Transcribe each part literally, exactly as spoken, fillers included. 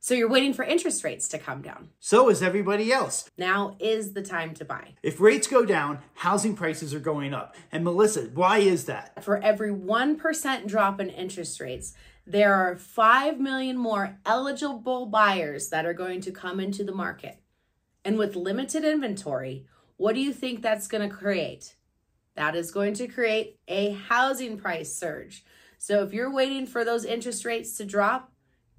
So you're waiting for interest rates to come down. So is everybody else. Now is the time to buy. If rates go down, housing prices are going up. And Melissa, why is that? For every one percent drop in interest rates, there are five million more eligible buyers that are going to come into the market. And with limited inventory, what do you think that's going to create? That is going to create a housing price surge. So if you're waiting for those interest rates to drop,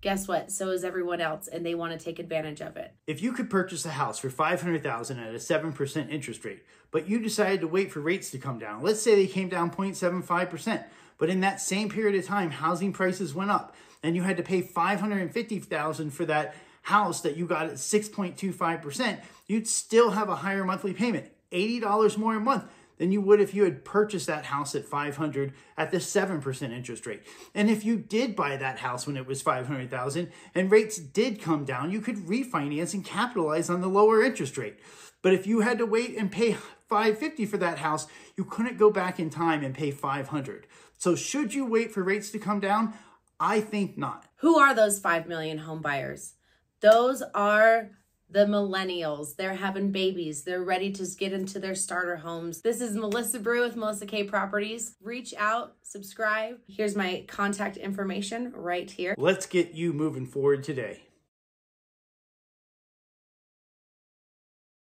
guess what? So is everyone else, and they want to take advantage of it. If you could purchase a house for five hundred thousand dollars at a seven percent interest rate, but you decided to wait for rates to come down, let's say they came down zero point seven five percent, but in that same period of time, housing prices went up, and you had to pay five hundred fifty thousand dollars for that house that you got at six point two five percent, you'd still have a higher monthly payment, eighty dollars more a month than you would if you had purchased that house at five hundred at the seven percent interest rate. And if you did buy that house when it was five hundred thousand and rates did come down, you could refinance and capitalize on the lower interest rate. But if you had to wait and pay five fifty for that house, you couldn't go back in time and pay five hundred. So should you wait for rates to come down? I think not. Who are those five million home buyers? Those are the millennials. They're having babies. They're ready to get into their starter homes. This is Melissa Brugh with Melissa Kay Properties. Reach out, subscribe. Here's my contact information right here. Let's get you moving forward today.